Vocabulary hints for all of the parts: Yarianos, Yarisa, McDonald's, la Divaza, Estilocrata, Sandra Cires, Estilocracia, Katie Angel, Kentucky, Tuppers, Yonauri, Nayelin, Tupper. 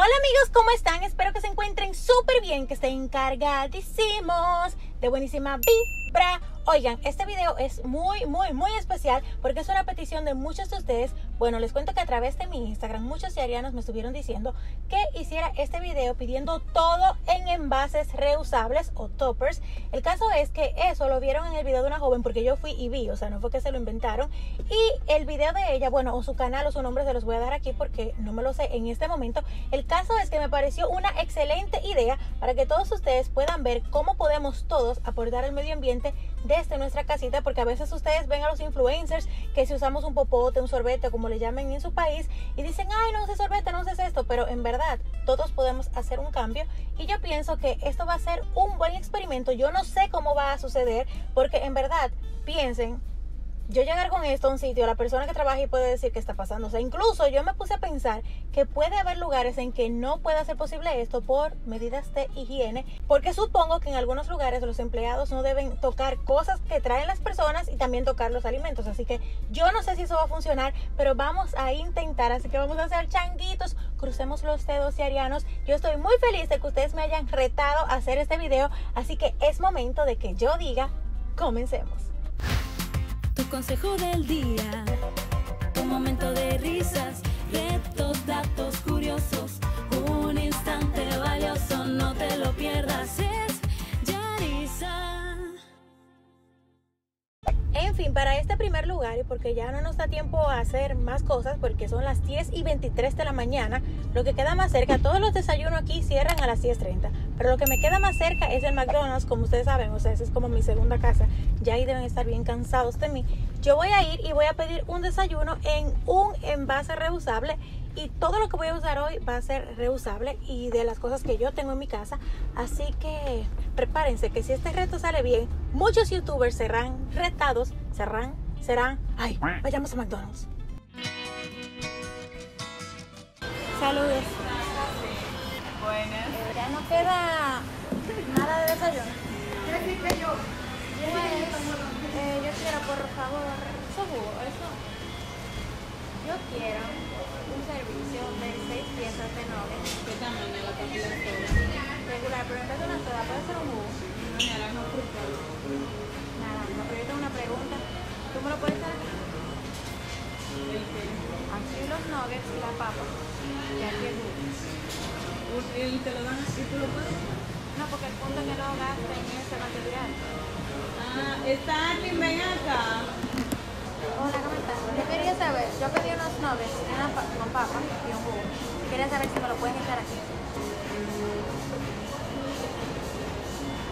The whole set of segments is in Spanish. Hola amigos, ¿cómo están? Espero que se encuentren súper bien, que estén cargadísimos de buenísima vibra. Oigan, este video es muy especial porque es una petición de muchos de ustedes. Bueno, les cuento que a través de mi Instagram muchos sirianos me estuvieron diciendo que hiciera este video pidiendo todo en envases reusables o toppers. El caso es que eso lo vieron en el video de una joven, porque yo fui y vi, o sea, no fue que se lo inventaron. Y el video de ella, bueno, o su canal o su nombre se los voy a dar aquí porque no me lo sé en este momento. El caso es que me pareció una excelente idea para que todos ustedes puedan ver cómo podemos todos aportar al medio ambiente desde nuestra casita, porque a veces ustedes ven a los influencers que si usamos un popote, un sorbete, como le llamen en su país, y dicen, ay, no uses sorbete, no uses esto, pero en verdad todos podemos hacer un cambio. Y yo pienso que esto va a ser un buen experimento. Yo no sé cómo va a suceder, porque en verdad, piensen, yo llegar con esto a un sitio, la persona que trabaja y puede decir qué está pasando. O sea, incluso yo me puse a pensar que puede haber lugares en que no pueda ser posible esto por medidas de higiene, porque supongo que en algunos lugares los empleados no deben tocar cosas que traen las personas y también tocar los alimentos. Así que yo no sé si eso va a funcionar, pero vamos a intentar. Así que vamos a hacer changuitos, crucemos los dedos, sirianos. Yo estoy muy feliz de que ustedes me hayan retado a hacer este video, así que es momento de que yo diga, comencemos. Tu consejo del día, un momento de risas, retos, datos curiosos, un instante valioso, no te lo pierdas, es Yarisa. En fin, para este primer lugar, y porque ya no nos da tiempo a hacer más cosas, porque son las 10:23 de la mañana, lo que queda más cerca, todos los desayunos aquí cierran a las 10:30, pero lo que me queda más cerca es el McDonald's, como ustedes saben, o sea, esa es como mi segunda casa, ya ahí deben estar bien cansados de mí. Yo voy a ir y voy a pedir un desayuno en un envase reusable, y todo lo que voy a usar hoy va a ser reusable y de las cosas que yo tengo en mi casa. Así que prepárense, que si este reto sale bien, muchos youtubers serán retados, ¡ay! Vayamos a McDonald's. Saludos. Buenas. Ya no queda nada de desayuno. ¿Qué dije yo? Yo quiero, por favor, eso jugo, eso. Yo quiero un servicio de 6 piezas de nuggets. ¿Qué tamaño la cantidad de soda? Regular, pero en vez de una soda, ¿puede ser un jugo? No, naranja fructosa. Naranja, pero yo tengo una pregunta. ¿Tú me lo puedes dar? Aquí los nuggets y las papas. Y aquí el jugo. ¿Y te lo dan así? ¿Tú lo puedes? No, porque el punto es que lo gasten en ese material. Ah, está aquí, ven acá. Hola, ¿cómo estás? Yo quería saber, yo pedí unos nuggets, una con papa y un jugo. Quería saber si me lo pueden echar aquí.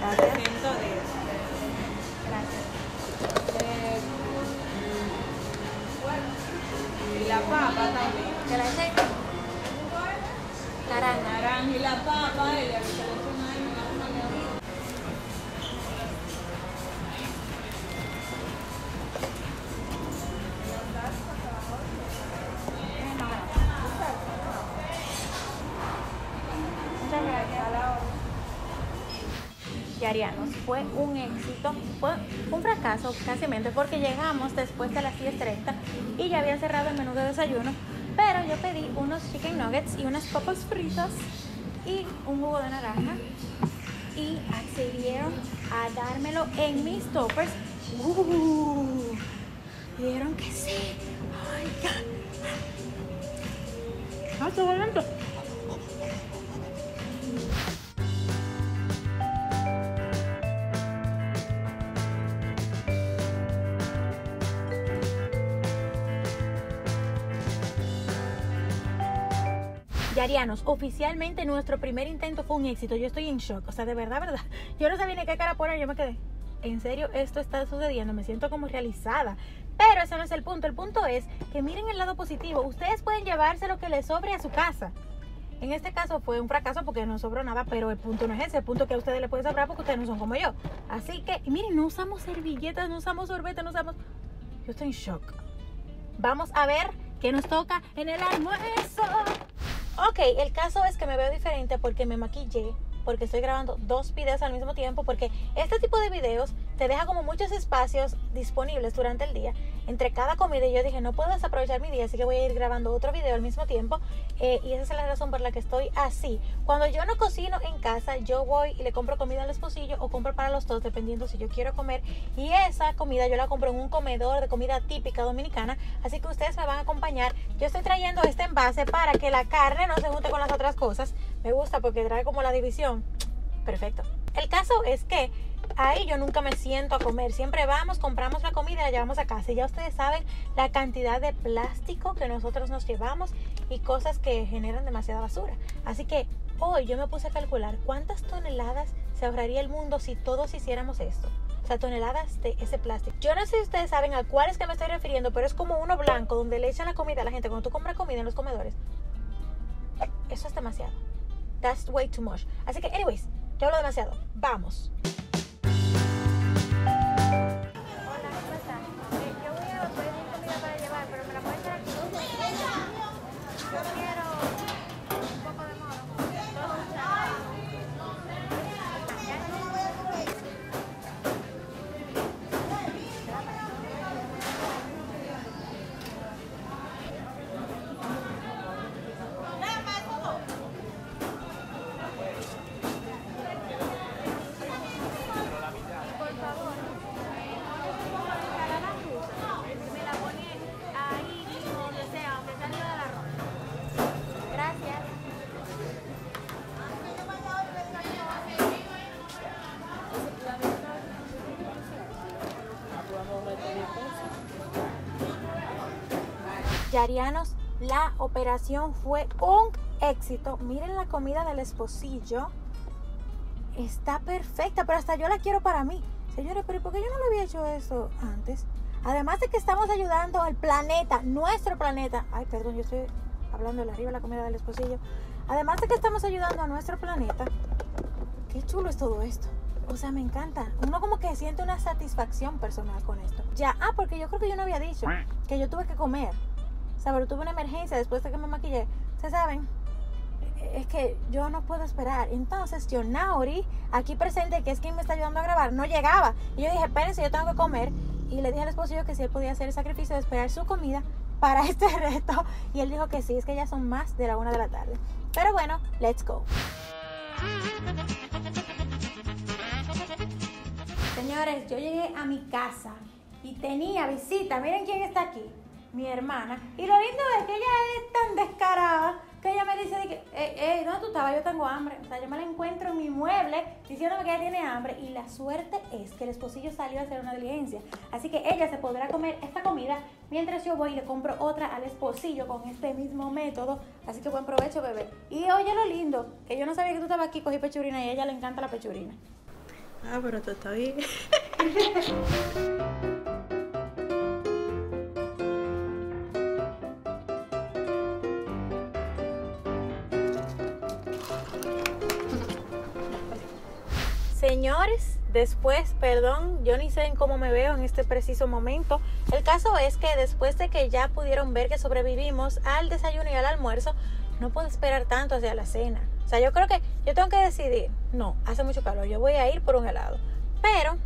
Gracias. Gracias. Y la papa también. ¿Te la echan? Naranja. Naranja y la papa, ella que se le echa una y una. Yarianos, fue un éxito, fue un fracaso casi porque llegamos después de las 10:30 y ya había cerrado el menú de desayuno, pero yo pedí unos chicken nuggets y unas papas fritas y un jugo de naranja y accedieron a dármelo en mis toppers. ¿Vieron que sí? ¡Ay, ya! ¡Ah, estoy volando! Yarianos, oficialmente nuestro primer intento fue un éxito. Yo estoy en shock, o sea, de verdad. Yo no sabía ni qué cara poner, yo me quedé. En serio, esto está sucediendo, me siento como realizada. Pero ese no es el punto. El punto es que miren el lado positivo. Ustedes pueden llevarse lo que les sobre a su casa. En este caso fue un fracaso porque no sobró nada, pero el punto no es ese. El punto que a ustedes les puede sobrar porque ustedes no son como yo. Así que, miren, no usamos servilletas, no usamos sorbetes, no usamos... Yo estoy en shock. Vamos a ver qué nos toca en el almuerzo. Ok, el caso es que me veo diferente porque me maquillé, porque estoy grabando dos videos al mismo tiempo, porque este tipo de videos te deja como muchos espacios disponibles durante el día entre cada comida, y yo dije no puedo desaprovechar mi día, así que voy a ir grabando otro video al mismo tiempo, y esa es la razón por la que estoy así. Cuando yo no cocino en casa, yo voy y le compro comida al esposillo o compro para los dos, dependiendo si yo quiero comer, y esa comida yo la compro en un comedor de comida típica dominicana, así que ustedes me van a acompañar. Yo estoy trayendo este envase para que la carne no se junte con las otras cosas. Me gusta porque trae como la división. Perfecto. El caso es que ahí yo nunca me siento a comer, siempre vamos, compramos la comida y la llevamos a casa, y ya ustedes saben la cantidad de plástico que nosotros nos llevamos y cosas que generan demasiada basura. Así que hoy yo me puse a calcular cuántas toneladas se ahorraría el mundo si todos hiciéramos esto. O sea, toneladas de ese plástico. Yo no sé si ustedes saben a cuál es que me estoy refiriendo, pero es como uno blanco donde le echan la comida a la gente. Cuando tú compras comida en los comedores, eso es demasiado. That's way too much. Así que, anyways, yo hablo demasiado. Vamos. Yarianos, la operación fue un éxito. Miren la comida del esposillo. Está perfecta, pero hasta yo la quiero para mí. Señores, pero ¿por qué yo no lo había hecho eso antes? Además de que estamos ayudando al planeta, nuestro planeta. Ay, perdón, yo estoy hablando de arriba, la comida del esposillo. Además de que estamos ayudando a nuestro planeta. Qué chulo es todo esto. O sea, me encanta. Uno como que siente una satisfacción personal con esto. Ya, porque yo creo que yo no había dicho que yo tuve que comer. O sea, pero tuve una emergencia después de que me maquillé. Ustedes saben, es que yo no puedo esperar. Entonces, Yonauri, aquí presente, que es quien me está ayudando a grabar, no llegaba. Y yo dije, espérense, yo tengo que comer. Y le dije al esposo que si él podía hacer el sacrificio de esperar su comida para este reto. Y él dijo que sí, es que ya son más de la 1 de la tarde. Pero bueno, let's go. Señores, yo llegué a mi casa y tenía visita. Miren quién está aquí. Mi hermana. Y lo lindo es que ella es tan descarada que ella me dice de que, ¿dónde tú estabas? Yo tengo hambre. O sea, yo me la encuentro en mi mueble diciéndome que ella tiene hambre. Y la suerte es que el esposillo salió a hacer una diligencia. Así que ella se podrá comer esta comida mientras yo voy y le compro otra al esposillo con este mismo método. Así que buen provecho, bebé. Y oye lo lindo, que yo no sabía que tú estabas aquí, cogí pechurina y a ella le encanta la pechurina. Ah, pero tú estás bien. Señores, después, perdón, yo ni sé en cómo me veo en este preciso momento. El caso es que después de que ya pudieron ver que sobrevivimos al desayuno y al almuerzo, no puedo esperar tanto hacia la cena. O sea, yo creo que yo tengo que decidir, no, hace mucho calor, yo voy a ir por un helado. Pero,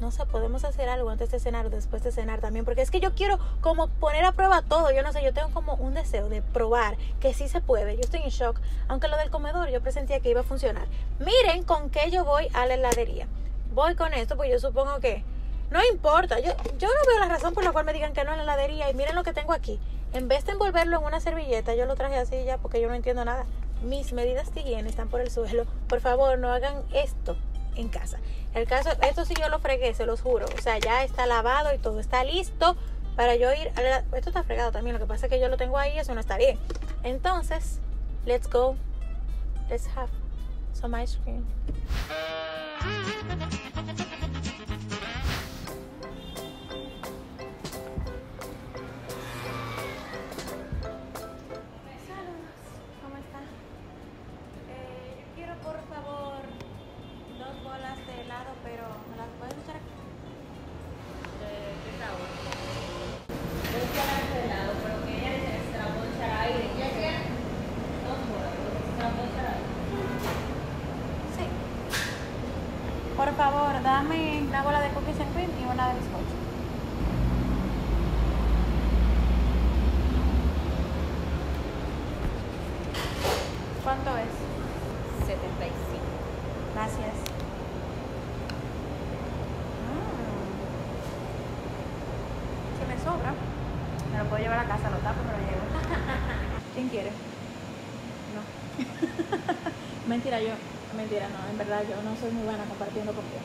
no sé, podemos hacer algo antes de cenar o después de cenar también, porque es que yo quiero como poner a prueba todo. Yo no sé, yo tengo como un deseo de probar que sí se puede. Yo estoy en shock, aunque lo del comedor yo presentía que iba a funcionar. Miren con qué yo voy a la heladería. Voy con esto, pues yo supongo que no importa. Yo no veo la razón por la cual me digan que no en la heladería. Y miren lo que tengo aquí. En vez de envolverlo en una servilleta, yo lo traje así ya porque yo no entiendo nada. Mis medidas de higiene están por el suelo. Por favor, no hagan esto en casa. El caso, esto sí yo lo fregué, se los juro. O sea, ya está lavado y todo está listo para yo ir a la... Esto está fregado también, lo que pasa es que yo lo tengo ahí, eso no está bien. Entonces, let's go. Let's have some ice cream. por favor, dame una bola de cookies and cream y una de bizcocho. ¿Cuánto es? 75. Gracias. Si me sobra, me lo puedo llevar a casa, lo tapo y me lo llevo. ¿Quién quiere? No. Mentira, yo. Mentira, no, en verdad yo no soy muy buena compartiendo contigo.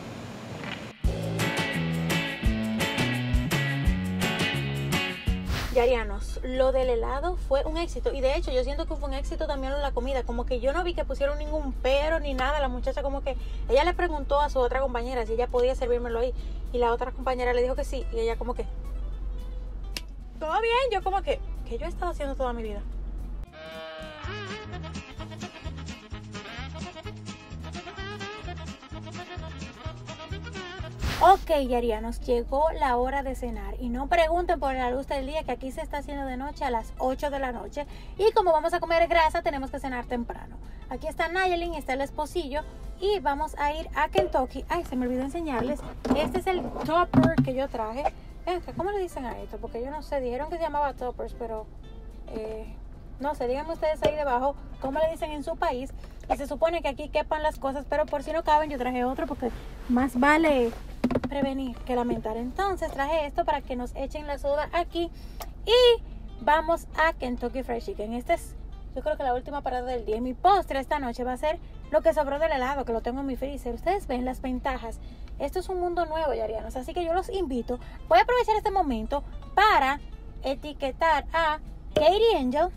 Yarianos, lo del helado fue un éxito. Y de hecho yo siento que fue un éxito también en la comida. Como que yo no vi que pusieron ningún pero ni nada. La muchacha como que, ella le preguntó a su otra compañera si ella podía servírmelo ahí. Y la otra compañera le dijo que sí. Y ella como que, todo bien. Yo como que yo he estado haciendo toda mi vida. Ok, yarianos, llegó la hora de cenar y no pregunten por la luz del día, que aquí se está haciendo de noche a las 8 de la noche y como vamos a comer grasa tenemos que cenar temprano. Aquí está Nayelin, está el esposillo y vamos a ir a Kentucky. Ay, se me olvidó enseñarles, este es el topper que yo traje. ¿Cómo le dicen a esto? Porque yo no sé, dijeron que se llamaba toppers, pero no sé, díganme ustedes ahí debajo cómo le dicen en su país. Y se supone que aquí quepan las cosas, pero por si no caben yo traje otro porque más vale prevenir que lamentar. Entonces traje esto para que nos echen la soda aquí y vamos a Kentucky Fried Chicken. Esta es, yo creo que la última parada del día. Y mi postre esta noche va a ser lo que sobró del helado, que lo tengo en mi freezer. Ustedes ven las ventajas. Esto es un mundo nuevo, yarianos, así que yo los invito. Voy a aprovechar este momento para etiquetar a Katie Angel,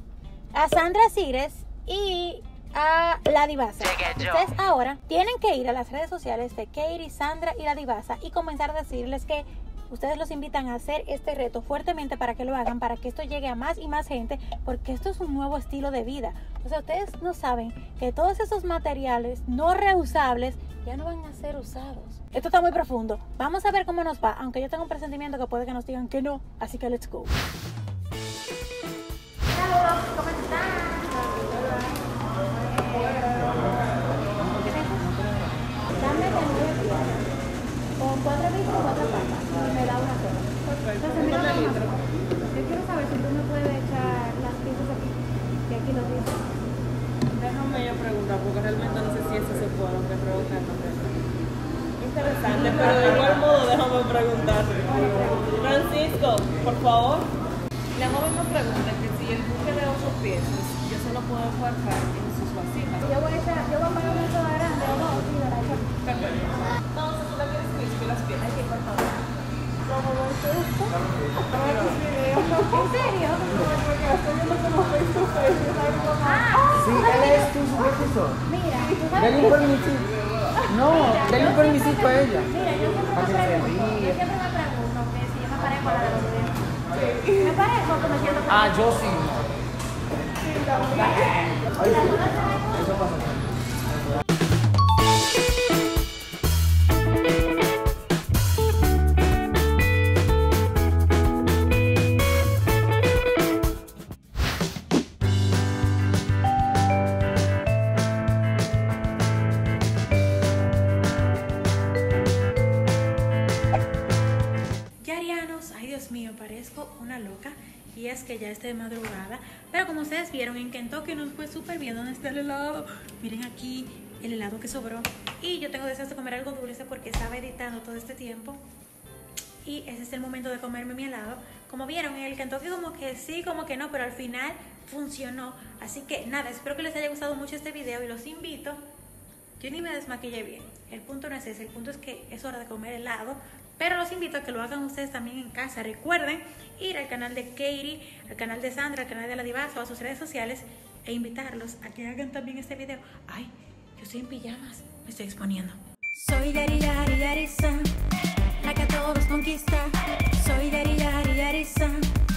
a Sandra Cires y a la Divaza. Ustedes ahora tienen que ir a las redes sociales de Katie, Sandra y la Divaza y comenzar a decirles que ustedes los invitan a hacer este reto fuertemente para que lo hagan, para que esto llegue a más y más gente, porque esto es un nuevo estilo de vida. O sea, ustedes no saben que todos esos materiales no reusables ya no van a ser usados. Esto está muy profundo. Vamos a ver cómo nos va, aunque yo tengo un presentimiento que puede que nos digan que no, así que let's go. Hello. Entonces, mira, yo quiero saber si tú me puedes echar las piezas aquí, que aquí lo dice. Déjame yo preguntar, porque realmente no sé si eso se puede, aunque preguntar no sé. Interesante, pero de igual modo déjame preguntar. Francisco, por favor. La joven nos pregunta que si el buque de 8 piezas, yo solo puedo guardar en sus vasitas. Yo voy a echar, yo voy a poner una soda grande, o dos, y la echar. Perfecto. Entonces, ¿tú la quieres que las piezas? Aquí, por favor. ¿Cómo voy a hacer esto? ¿En serio? Porque estoy viendo que no estoy viendo. Sí, él es tu supervisor. Mira, dale un permisito. No, dale un permisito a ella. Mira, yo siempre me pregunto que si yo me parezco a la de los videos. ¿Me parezco que me siento? Ah, yo sí. Sí, también. Eso pasa. Que ya esté de madrugada, pero como ustedes vieron en Kentucky nos fue súper bien. Donde está el helado, miren aquí el helado que sobró, y yo tengo deseos de comer algo dulce porque estaba editando todo este tiempo y ese es el momento de comerme mi helado. Como vieron en el Kentucky como que sí, como que no, pero al final funcionó, así que nada, espero que les haya gustado mucho este video y los invito. Yo ni me desmaquillé bien, el punto no es ese, el punto es que es hora de comer helado. Pero los invito a que lo hagan ustedes también en casa. Recuerden ir al canal de Katie, al canal de Sandra, al canal de la Divaza, a sus redes sociales e invitarlos a que hagan también este video. Ay, yo estoy en pijamas, me estoy exponiendo. Soy Yari Yari Yarisa, la que a todos conquista. Soy Yari Yari Yarisa.